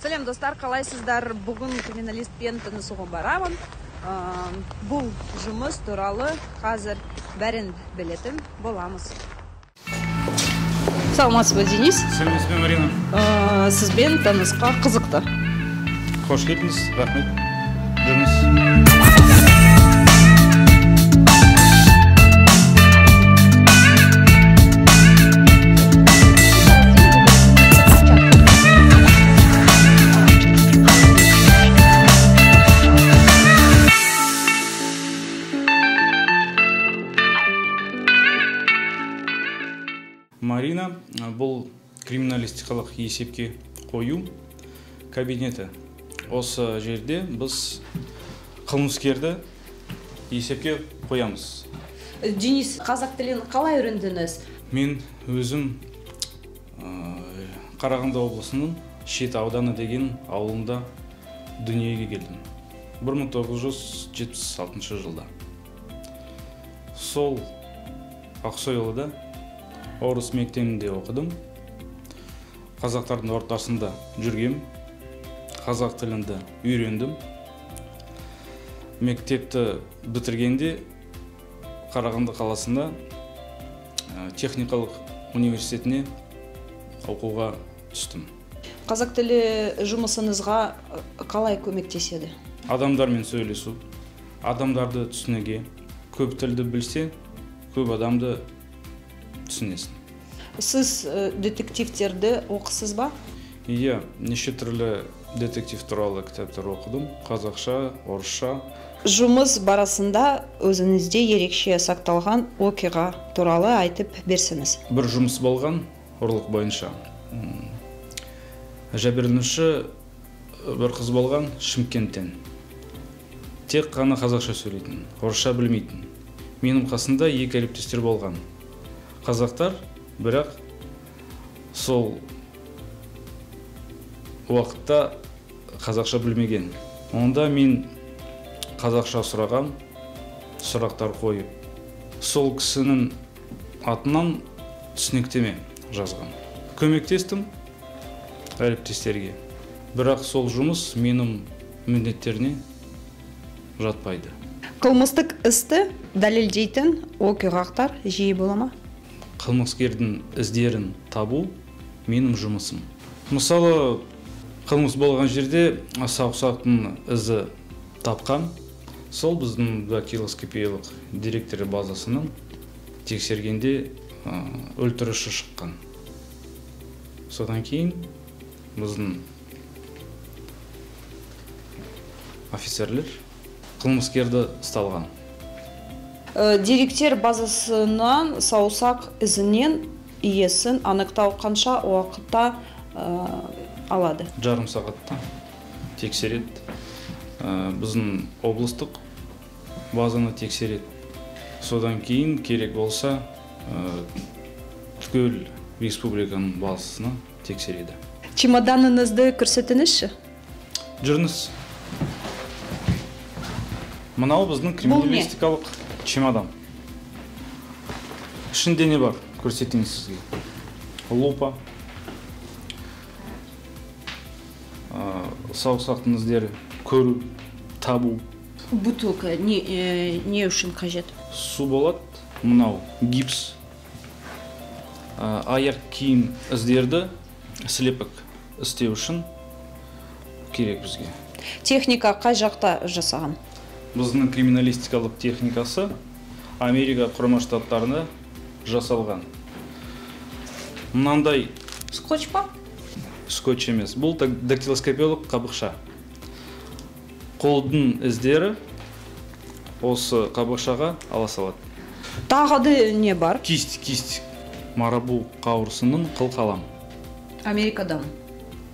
Сәлем достар, қалайсыздар? Бүгін криминалист пен танысуға барамын. Бұл жұмыс туралы қазір бәрін білетін боламыз. Саламатсыз ба, Денис? Сәлеметсіз бе, Марина? Сізбен танысқа қызықты. Қош келдіңіз, рахмет. Денис. Марина был криминалистикалық есепке қою кабинеті. Осы жерде біз қылмыскерді есепке қоямыз. Денис, қазақ тілін қалай үйрендіңіз? Мен өзім Қарағанды облысының Шет ауданы деген ауылында дүниеге келдім. 1976 жылда. Сол Ақсойлыда орыс мектебінде оқыдым. Қазақтардың ортасында жүргем. Қазақ тілінде үйрендім. Мектепті бітіргенде Қарағанды қаласында техникалық университетіне оқуға түстім. Қазақ тілі жұмысыңызға қалай көмектеседі? Адамдармен сөйлесу, адамдарды түсінуге, көп тілді білсе, көп адамды түсінесін. Сіз детективтерді оқысыз ба? Иә, неше түрлі детектив туралы кітаптар оқыдым. Қазақша, орысша. Жұмыс барасында өзіңізде ерекше сақталған оқиға туралы айтып берсеңіз. Бір жұмыс болған, ұрлық бойынша. Жәбірленуші бір қыз болған Шымкенттен. Тек қана қазақша сөйлейтін, орысша білмейтін. Менің қасында екі әріптестер болған. Қазақтар, бірақ сол уақытта қазақша білмеген. Онда мен қазақша сұраған, сұрақтар қойып, сол кісінің атынан түсініктеме жазған. Көмектестім әріптестерге, бірақ сол жұмыс менің міндеттеріне жатпайды. Қылмыстық істі дәлелдейтін оқиғалар жиі бола ма? Қылмыскердің іздерін табу менің жұмысым. Мысалы, қылмыс болған жерде саусақтың ізі тапқан. Сол біздің дактилоскопиялық деректер базасының тексергенде өлтіруші шыққан. Содан кейін біздің офицерлер қылмыскерді ұсталған. Деректер базасынан саусақ ізінен иесін анықтау қанша уақытта алады? Жарым сағатта тексереді. Біздің облыстық базаны тексереді. Содан кейін керек болса түгел республиканың базасына тексереді. Чемоданыңызды көрсетіңізші? Жүріңіз. Мынау біздің криминалистикалық чемодан. Ішінде не бар? Көрсетейін сізге. Лупа. Саусақтың іздері, көру, табу. Бутылка не үшін қажет? Су болады. Мынау гипс. Аяқ киім іздерді слепок істеу үшін керек бізге. Техника қай жақта жасаған? Біздің криминалистикалық техникасы Америка Құрама Штаттарында жасалған. Мынандай... Скотч па? Скотч емес. Бұл дактилоскопиялық қабықша. Қолдың іздері осы қабықшаға ала салады. Тағады не бар? Кисть. Марабу қауырсының қылқалам. Америкадан?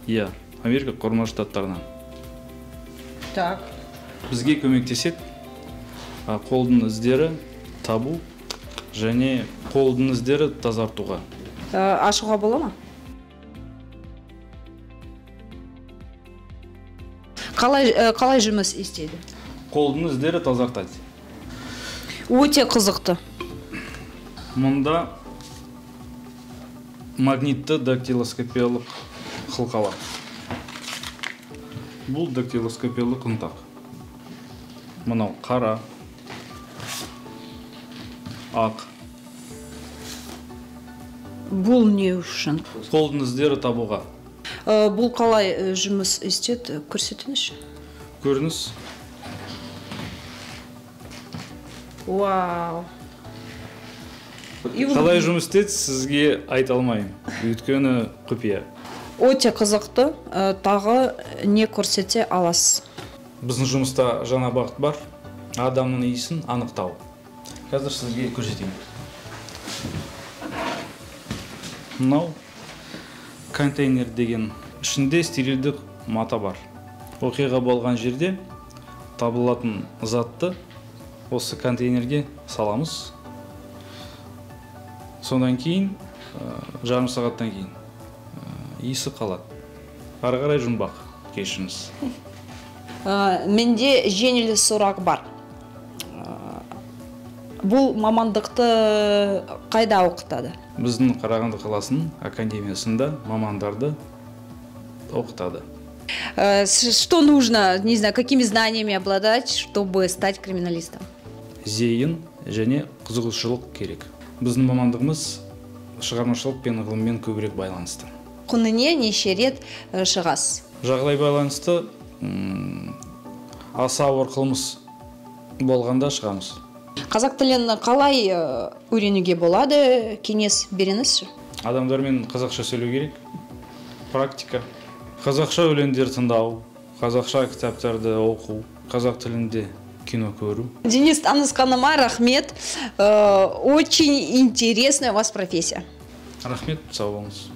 Иә, Америка Құрама Штаттарынан. Так. Бізге көмектеседі қолдың іздері табу және қолдың іздері тазартуға. Ашуға бола ма? Қалай жұмыс істейді? Қолдың іздері тазартады. Өте қызықты. Мұнда магнитті дактилоскопиялық қылқалар. Бұл дактилоскопиялы қынтақ. Мынау қара, ақ. Бұл не үшін? Қолдың іздері табуға. Бұл қалай жұмыс істеді, көрсетіңіз? Көріңіз. Вау! Қалай жұмыс істеді, сізге айта алмаймын. Өйткені құпия. Өте қызықты, тағы не көрсете аласыз? Біздің жұмыста жаңа бағыт бар. Адамның иісін анықтау. Қазір сізге көрсетейін. Мынау контейнер деген. Ішінде стерильдік мата бар. Оқиға болған жерде табылатын затты осы контейнерге саламыз. Сондан кейін, жарым сағаттан кейін. Иісі қалады. Ары қарай жұмбақ. Кешіңіз. Менде жеңіл сұрақ бар. Бұл мамандықты қайда оқытады? Біздің Қарағанды қаласының академиясында мамандарды оқытады. Что нужно, не знаю, какими знаниями обладать, чтобы стать криминалистом? Зейін және қызығушылық керек. Біздің мамандығымыз шығармашылық пен ғылыммен көбірек байланысты. Құнына неше рет шығасыз? Жағдай байланысты аса ауыр қылмыс болғанда шығамыз. Қазақ тілін қалай үйренуге болады? Кеңес беріңізші? Адамдармен қазақша сөйлеу керек. Практика. Қазақша өлеңдер тыңдау, қазақша кітаптарды оқу, қазақ тілінде кино көру. Денис Анысқаныма рахмет. Очень интересная у вас профессия. Рахмет, сау болыңыз.